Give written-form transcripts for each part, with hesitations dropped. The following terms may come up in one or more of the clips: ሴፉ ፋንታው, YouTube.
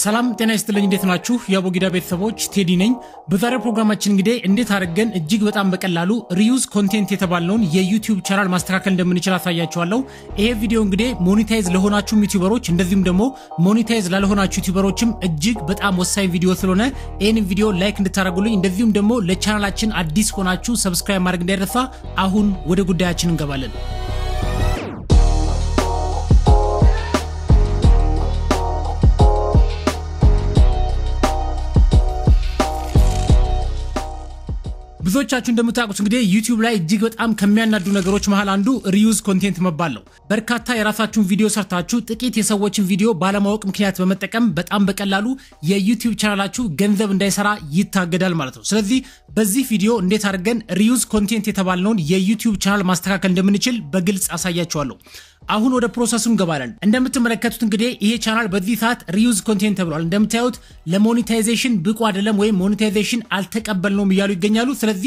Salam ጤና ይስጥልኝ እንዴት ናችሁ የቦጊዳ ቤተሰቦች ቴዲ ነኝ በዛሬው ፕሮግራማችን እንግዲህ እንዴት አድርገን እጅግ በጣም በቀላሉ ሪዩዝ ኮንቴንት የተባለውን የዩቲዩብ ቻናል ማስተካከል እንደምንችል አሳያችኋለሁ ይሄ ቪዲዮ እንግዲህ ሞኔታይዝ ለሆናችሁ ዩቲዩበሮች እንደዚሁም ደግሞ ሞኔታይዝ ላልሆናችሁ ዩቲዩበሮችም እጅግ በጣም ወሳኝ ቪዲዮ ስለሆነ ይሄን ቪዲዮ ላይክ እንድታደርጉልኝ እንደዚሁም ደግሞ ለቻናላችን አዲስ ሆናችሁ ሰብስክራይብ ማድረግ እንዳይረሳ አሁን ወደ ጉዳያችን እንገባለን ብዙዎቻችሁ እንደምታውቁት እንግዲህ YouTube ላይ እጅግ በጣም ከሚያናዱ ነገሮች መሃል አንዱ ሪዩዝ ኮንቴንት መባል ነው በርካታ የራሳችሁን ቪዲዮ ሰርታችሁ ጥቂት የሰዎችን ቪዲዮ ባለማወቅ ምክንያት በመጠቀም በጣም በቀላሉ የዩቲዩብ ቻናላችሁ ገንዘብ እንዳይሰራ ይታገዳል ማለት ነው ስለዚህ በዚህ ቪዲዮ እንዴት አድርገን ሪዩዝ ኮንቴንት የተባለውን የዩቲዩብ ቻናል ማስተካከል እንደምንችል በግልጽ አሳያችኋለሁ አሁን ወደ ፕሮሰሱ እንገባለን እንደምትመለከቱት እንግዲህ ይሄ ቻናል በዚህ ሰዓት ሪዩዝ ኮንቴንት ተብሏል እንደምታዩት ለሞኔታይዜሽን ብቁ አይደለም ወይ ሞኔታይዜሽን አልተቀበልንም ይያሉ ይገኛሉ ስለዚህ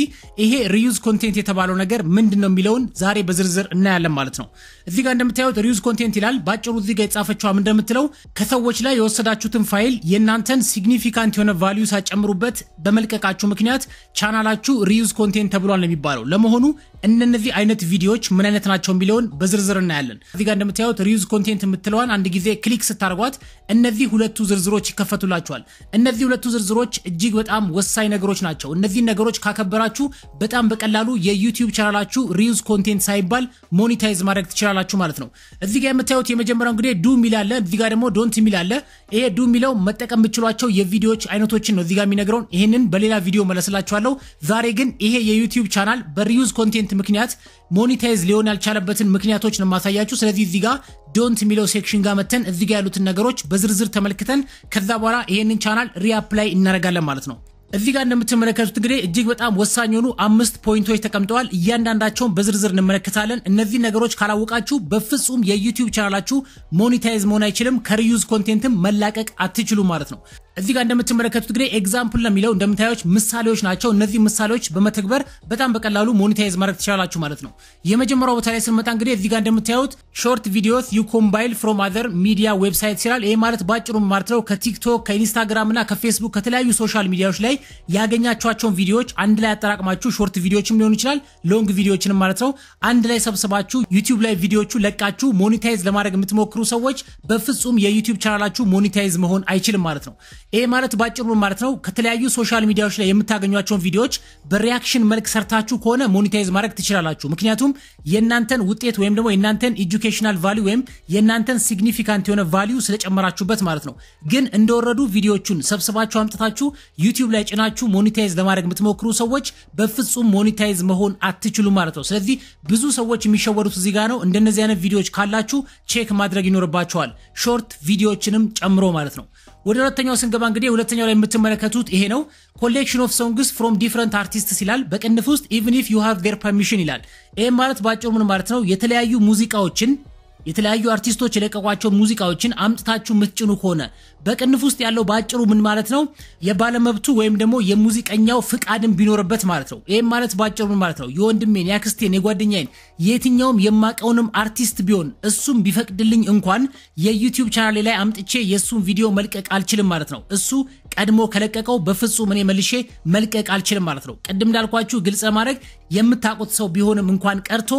ይሄ ሪዩዝ ኮንቴንት የተባለው ነገር ምንድነው የሚለውን ዛሬ በዝርዝር እናያለን ማለት ነው እዚህ ጋር እንደምታዩት ሪዩዝ ኮንቴንት ይላል ባጭሩ እዚህ ጋር የጻፈችው ምን እንደምትለው ከሰዎች ላይ የወሰዳችሁትን ፋይል የናንተን ሲግኒፊካንት የሆነ ቫልዩ ሳጨምሩበት በመልቀቃችሁ ምክንያት ቻናላችሁ ሪዩዝ ኮንቴንት ተብሏል የሚባለው ለመሆኑ እነዚህ አይነት ቪዲዮዎች ምን አይነት ናቸው የሚለውን በዝርዝር እናያለን እዚህ ጋር እንደምታዩት ሪዩዝ ኮንቴንት የምትለዋን አንድ ጊዜ ክሊክ ስታደርጓት እነዚህ ሁለቱ ዝርዝሮች ይከፈቱላችኋል እነዚህ ሁለቱ ዝርዝሮች እጅግ በጣም ወሳኝ ነገሮች ናቸው እነዚህ ነገሮች ካከበራችሁ በጣም በቀላሉ የዩቲዩብ ቻናላችሁ ሪዩዝ ኮንቴንት ሳይባል ሞኔታይዝ ማድረግ ትችላላችሁ ማለት ነው እዚህ ጋር የምታዩት የመጀመሪያው እንግዲህ ዱ ሚል አለ እዚህ ጋር ደግሞ ዶንት ሚል አለ ይሄ ዱ ሚለው መጠቀም ብቻላችሁ የቪዲዮዎች አይነቶችን ነው እዚህ ጋር የሚነግረውን ይሄንን በሌላ ቪዲዮ መለስላችኋለሁ ዛሬ ግን ይሄ የዩቲዩብ ቻናል በሪዩዝ ኮንቴንት ምክንያት ሞኔታይዝ ሊሆን ያልቻለበትን ምክንያቶች ነው ማሳያችሁ ስለዚህ እዚህ ጋር ዶንት ሚለው ሴክሽን ጋር መተን እዚህ ጋር ያሉት ነገሮች በዝርዝር ተመልክተን ከዛ በኋላ ይሄንን ቻናል ሪአፕላይ እናደርጋለን ማለት ነው እዚህ ጋር እንደምትመለከቱት እንግዲህ እጅግ በጣም ወሳኝ የሆኑ 5 ፖይንቶች ተቀምጠዋል እያንዳንዳቸውን በዝርዝር እንመለከታለን እነዚህ ነገሮች ካላወቃችሁ በፍጹም የዩቲዩብ ቻናላችሁ ሞኔታይዝ መሆን አይችልም ከሪዩዝ ኮንቴንትም መላቀቅ አትችሉ ማለት ነው እዚህ ጋር እንደምትመለከቱት እንግዲህ ኤግዛምፕል ለሚለው እንደምታዩት ምሳሌዎች ናቸው እነዚህ ምሳሌዎች በመተግበር በጣም በቀላሉ ሞኔታይዝ ማድረግ ትችላላችሁ ማለት ነው የመጀመሪያው ቦታ ላይ ስንመጣ እንግዲህ እዚህ ጋር እንደምታዩት ሾርት ቪዲዮስ ዩ ኮምባይል ፍሮም አዘር ሚዲያ ዌብሳይት ይላል ይሄ ማለት ባጭሩ ማለት ነው ከቲክቶክ ከኢንስታግራም እና ከፌስቡክ ከተለያዩ ሶሻል ሚዲያዎች ላይ ያገኛችኋቸውን ቪዲዮዎች አንድ ላይ አጠራቅማችሁ ሾርት ቪዲዮዎችም ሊሆን ይችላል ሎንግ ቪዲዮዎችንም ማለት ነው አንድ ላይ ሰብስባችሁ YouTube ላይ ቪዲዮዎቹ ለቃችሁ ሞኔታይዝ ለማድረግ የምትሞክሩ ሰዎች በፍጹም የዩቲዩብ ቻናላችሁ ሞኔታይዝ መሆን አይችልም ማለት ነው ይሄ ማለት ባጭሩ ማለት ነው ከተለያዩ ሶሻል ሚዲያዎች ላይ የምታገኙአቸውን ቪዲዮዎች በሪአክሽን መልክ ሰርታችሁ ከሆነ ሞኔታይዝ ማድረግ ትችላላችሁ ምክንያቱም የእናንተን ውጤት ወይም ደግሞ የእናንተን ኤጁኬሽናል ቫልዩ ወይም የእናንተን ሲግኒፊካንት የሆነ ቫልዩ ስለጨመራችሁበት ማለት ነው ግን እንደወረዱ ቪዲዮዎቹን ሰብስባችሁ አምጥታችሁ YouTube ላይ ጭናችሁ ሞኔታይዝ ለማድረግ የምትሞክሩ ሰዎች በፍጹም ሞኔታይዝ መሆን አትችሉ ማለት ነው ስለዚህ ብዙ ሰዎች የሚሸወሩት እዚህ ጋር ነው እንደነዚህ አይነት ቪዲዮዎች ካላችሁ ቼክ ማድረግ ይኖርባችኋል ሾርት ቪዲዮዎችንም ጨምሮ ማለት ነው ወደ ሁለተኛው ስንገባ እንግዲህ ሁለተኛው ላይ የምትመለከቱት ይሄ ነው ኮሌክሽን ኦፍ ሶንግስ ፍሮም ዲፈረንት አርቲስትስ ይላል በቅንፍ ውስጥ ኢቭን ኢፍ ዩ ሃቭ ዴር ፐርሚሽን ይላል ይሄ ማለት ባጭሩ ምን ማለት ነው የተለያዩ ሙዚቃዎችን የተለያዩ አርቲስቶች የለቀቋቸው ሙዚቃዎችን አምጥታችሁ ምትጭኑ ከሆነ በቅንፍ ውስጥ ያለው ባጭሩ ምን ማለት ነው የባለመብቱ ወይም ደግሞ የሙዚቀኛው ፍቃድም ቢኖርበት ማለት ነው ይሄ ማለት ባጭሩ ምን ማለት ነው የወንድሜን ያክስቴን የጓደኛዬን የትኛውም የማቀውንም አርቲስት ቢሆን እሱም ቢፈቅድልኝ እንኳን የዩቲዩብ ቻናሌ ላይ አምጥቼ የሱን ቪዲዮ መልቀቅ አልችልም ማለት ነው እሱ ቀድሞ ከለቀቀው በፍጹም እኔ መልሼ መልቀቅ አልችልም ማለት ነው ቀድም እንዳልኳችሁ ግልጽ ማድረግ የምታቆጥ ሰው ቢሆንም እንኳን ቀርቶ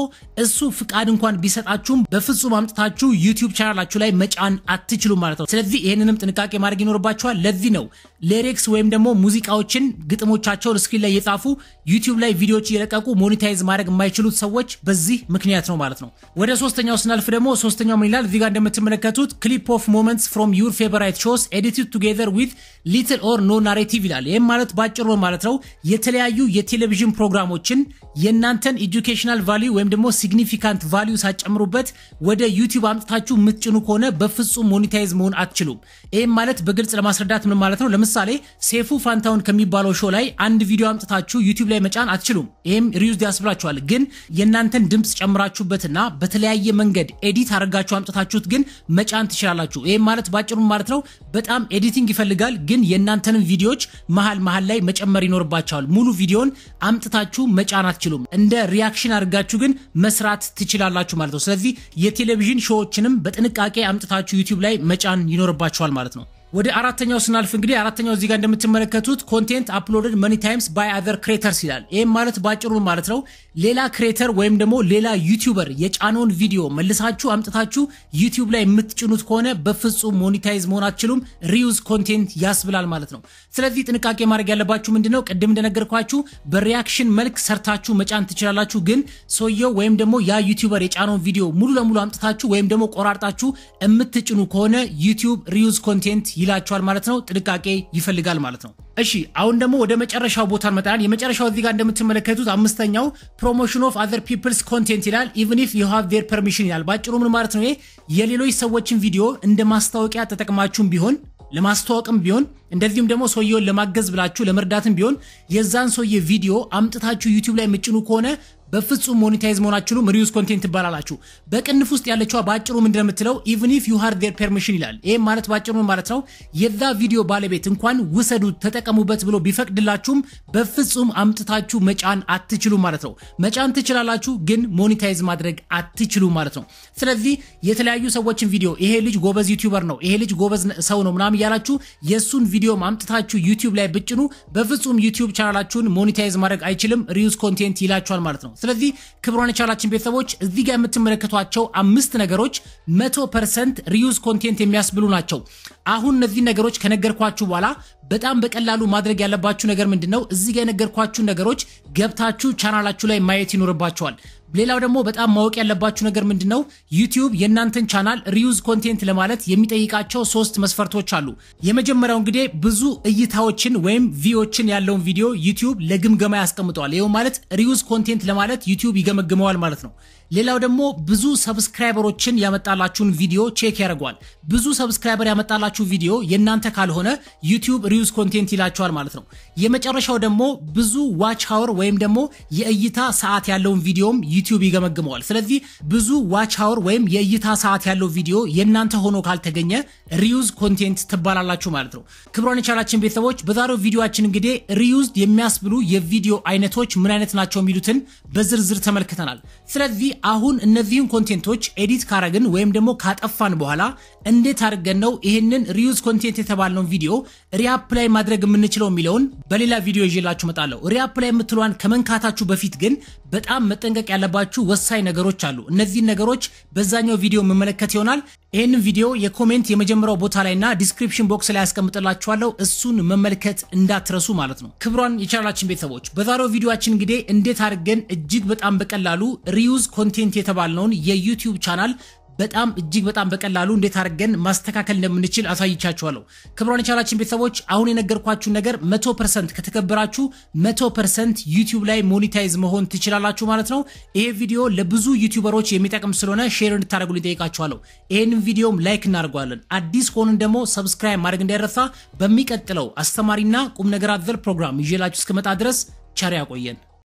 እሱ ፍቃድ እንኳን ቢሰጣችሁም በፍጹም አምጥታችሁ YouTube ቻናላችሁ ላይ መጫን አትችሉ ማለት ነው ስለዚህ ይሄንንም ጥንቃቄ ማድረግ ይኖርባችኋል ለዚህ ነው ሌሪክስ ወይም ደግሞ ሙዚቃዎችን ግጥሞቻቸውን ስክሪን ላይ የጻፉ YouTube ላይ ቪዲዮዎች እየለቀቁ ሞኔታይዝ ማድረግ የማይችሉት ሰዎች በዚህ ምክንያት ነው ማለት ነው ወደ ሶስተኛው ስናልፍ ደግሞ ሶስተኛው ምን ይላል እዚህ ጋር እንደምትመለከቱት clip of moments from your favorite shows edited together with little or no narrative ይላል ይሄ ማለት ባጭሩ ማለት ነው የተለያዩ የቴሌቪዥን ፕሮግራሞችን የናንተን ኤጁኬሽናል ቫልዩ ወይም ደግሞ ሲግኒፊካንት ቫልዩ ሳጨምሩበት ወደ ዩቲዩብ አምጥታችሁ ምትጭኑ ከሆነ በፍጹም ሞኔታይዝ መሆን አትችሉም ይሄ ማለት በግልጽ ለማስረዳት ምን ማለት ነው ለምሳሌ ሴፉ ፋንታውን ከሚባለው ሾው ላይ አንድ ቪዲዮ አምጥታችሁ ዩቲዩብ ላይ መጫን አትችሉም ይሄም ሪዩዝ ያስብላችኋል ግን የናንተን ድምጽ ጨምራችሁበትና በተለያየ መንገድ ኤዲት አድርጋችሁ አምጥታችሁት ግን መጫን ትችላላችሁ ይሄ ማለት ባጭሩ ማለት ነው በጣም ኤዲቲንግ ይፈልጋል ግን የናንተን ቪዲዮዎች መሃል ላይ መጨመር ይኖርባችኋል ሙሉ ቪዲዮን አምጥታችሁ መጫን አትችሉም እንደ ሪአክሽን አድርጋችሁ ግን መስራት ትችላላችሁ ማለት ነው ስለዚህ የቴሌቪዥን ሾዎችንም በጥንቃቄ አምጥታችሁ YouTube ላይ መጫን ይኖርባችኋል ማለት ነው ወደ አራተኛው ስናልፍ እንግዲህ አራተኛው እዚህ ጋር እንደምትመለከቱት ኮንቴንት አፕሎድድ many times by other creators ይላል። ይሄም ማለት ባጭሩ ማለት ነው ሌላ ክሬተር ወይም ደግሞ ሌላ ዩቲዩበር የጫነውን ቪዲዮ መልሳችሁ አምጥታችሁ YouTube ላይ የምትጭኑት ከሆነ በፍጹም ሞኔታይዝ መሆን አትችሉም ሪዩዝ ኮንቴንት ያስብላል ማለት ነው። ስለዚህ ጥንቃቄ ማድረግ ያለባችሁ ምንድነው ቀደም እንደነገርኳችሁ በሪአክሽን መልክ ሰርታችሁ መጫን ትችላላችሁ ግን ሶየው ወይም ደግሞ ያ ዩቲዩበር የጫነውን ቪዲዮ ሙሉ ለሙሉ አምጥታችሁ ወይም ደግሞ ቆራርጣችሁ የምትጭኑ ከሆነ YouTube ሪዩዝ ኮንቴንት ይላችኋል ማለት ነው ጥንቃቄ ይፈልጋል ማለት ነው። እሺ አሁን ደግሞ ወደ መጨረሻው ቦታን መጣን የመጨረሻው እዚህ ጋር እንደምትመለከቱት አምስተኛው promotion of other people's content ይላል even if you have their permission ይላል። ባጭሩ ምን ማለት ነው የሌሎች ሰዎችን ቪዲዮ እንደ ማስታወቂያ ተጠቅማችሁም ቢሆን ለማስተዋወቅም ቢሆን እንደዚህም ደግሞ ሶየውን ለማገዝ ብላችሁ ለመርዳትም ቢሆን የዛን ሶየ ቪዲዮ አምጥታችሁ YouTube ላይ ምጭኑ ከሆነ በፍጹም ሞኔታይዝ መሆናችሁ ሪዩዝ ኮንቴንት ይባላላችሁ። በቅንፍ ውስጥ ያለችው ባጭሩ ምንድነው የምትለው even if you have their permission ይላል። ይሄ ማለት ባጭሩ ማለት ነው የዛ ቪዲዮ ባለቤት እንኳን ወሰዱት ተጠቀሙበት ብሎ ቢፈቅድላችሁም በፍጹም አምጥታችሁ መጫን አትችሉ ማለት ነው። መጫን ትችላላችሁ ግን ሞኔታይዝ ማድረግ አትችሉ ማለት ነው። ስለዚህ የተለያዩ ሰዎችን ቪዲዮ ይሄ ልጅ ጎበዝ ዩቲዩበር ነው ይሄ ልጅ ጎበዝ ሰው ነው ምናም ያላችሁ የሱን ቪዲዮ አምጥታችሁ YouTube ላይ ብጭኑ በፍጹም YouTube ቻናላችሁን ሞኔታይዝ ማድረግ አይችልም ሪዩዝ ኮንቴንት ይላችኋል ማለት ነው። ስለዚህ ክብሯን ቻናላችን ቤተሰቦች እዚህ ጋር የምትመለከቷቸው አምስት ነገሮች 100% ሪዩዝ ኮንቴንት የሚያስብሉ ናቸው። አሁን እነዚህ ነገሮች ከነገርኳችሁ በኋላ በጣም በቀላሉ ማድረግ ያለባችሁ ነገር ምንድነው እዚህ ጋር የነገርኳችሁ ነገሮች ገብታችሁ ቻናላችሁ ላይ ማየት ይኖርባችኋል። ሌላው ደግሞ በጣም ማወቅ ያለባችሁ ነገር ምንድነው YouTube የናንተን ቻናል ሪዩዝ ኮንቴንት ለማለት የሚጠይቃቸው 3 መስፈርቶች አሉ። የመጀመሪያው እንግዲህ ብዙ እይታዎችን ወይም ቪዎችን ያለውን ቪዲዮ YouTube ለግምገማ ያስቀምጣል ይሄው ማለት ሪዩዝ ኮንቴንት ለማለት YouTube ይገመግመዋል ማለት ነው። ሌላው ደግሞ ብዙ ሰብስክራይበሮችን ያመጣላችሁን ቪዲዮ ቼክ ያደርጋል። ብዙ ሰብስክራይበር ያመጣላችሁ ቪዲዮ የናንተ ካልሆነ YouTube ሪዩዝ ኮንቴንት ይላችኋል ማለት ነው። የመጨረሻው ደግሞ ብዙ ዋች አወር ወይም ደግሞ የእይታ ሰዓት ያለውን ቪዲዮም YouTube ይገመግመዋል። ስለዚህ ብዙ ዋች አወር ወይም የእይታ ሰዓት ያለው ቪዲዮ የናንተ ሆኖ ካልተገኘ ሪዩዝ ኮንቴንት ትባላላችሁ ማለት ነው። ክብሯን ቻናላችን ቤተሰቦች በዛሬው ቪዲዮአችን እንግዲህ ሪዩዝ የሚያስብሉ የቪዲዮ አይነቶች ምን አይነት ናቸው የሚሉትን በዝርዝር ተመልክተናል። ስለዚህ አሁን እነዚህን ኮንቴንቶች ኤዲት ካረግን ወይም ደግሞ ካጠፋን በኋላ እንዴት አድርገን ነው ይሄንን ሪዩዝ ኮንቴንት የተባለው ቪዲዮ ሪአፕላይ ማድረግ የምንችለው የሚለውን በሌላ ቪዲዮ ይዤላችሁ መጣለሁ። ሪአፕላይ የምትሏን ከመንካታችሁ በፊት ግን በጣም መጠንቀቅ ያለባችሁ ወሳኝ ነገሮች አሉ። እነዚህ ነገሮች በዛኛው ቪዲዮ መመልከት ይሆናል። ይሄንን ቪዲዮ የኮሜንት የመጀመሪያው ቦታ ላይና ዲስክሪፕሽን ቦክስ ላይ አስቀምጥላችኋለሁ እሱን መመልከት እንዳትረሱ ማለት ነው። ክብሯን የቻናላችን ቤተሰቦች በዛሬው ቪዲዮአችን እንግዲህ እንዴት አድርገን እጅግ በጣም በቀላሉ ሪዩዝ ኮንቴንት የተባለውን የዩቲዩብ ቻናል በጣም እጅግ በጣም በቀላሉ እንዴት አድርገን ማስተካከል እንደምንችል አሳይቻችኋለሁ። ክብሯን ቻናላችን ቤተሰቦች አሁን የነገርኳችሁ ነገር 100% ከተከበራችሁ 100% YouTube ላይ ሞኔታይዝ መሆን ትችላላችሁ ማለት ነው። ይሄ ቪዲዮ ለብዙ ዩቲዩበሮች የሚጠቅም ስለሆነ ሼር እንድታደርጉልኝ ጠይቃችኋለሁ። ይሄንን ቪዲዮም ላይክ እናደርጋለን። አዲስ ከሆነን ደግሞ ሰብስክራይብ ማድረግ እንዳይረሳ። በሚቀጥለው አስተማሪና ቁም ነገር አዘል ፕሮግራም ይዤላችሁ እስከመጣ ድረስ ቸር ያቆየን።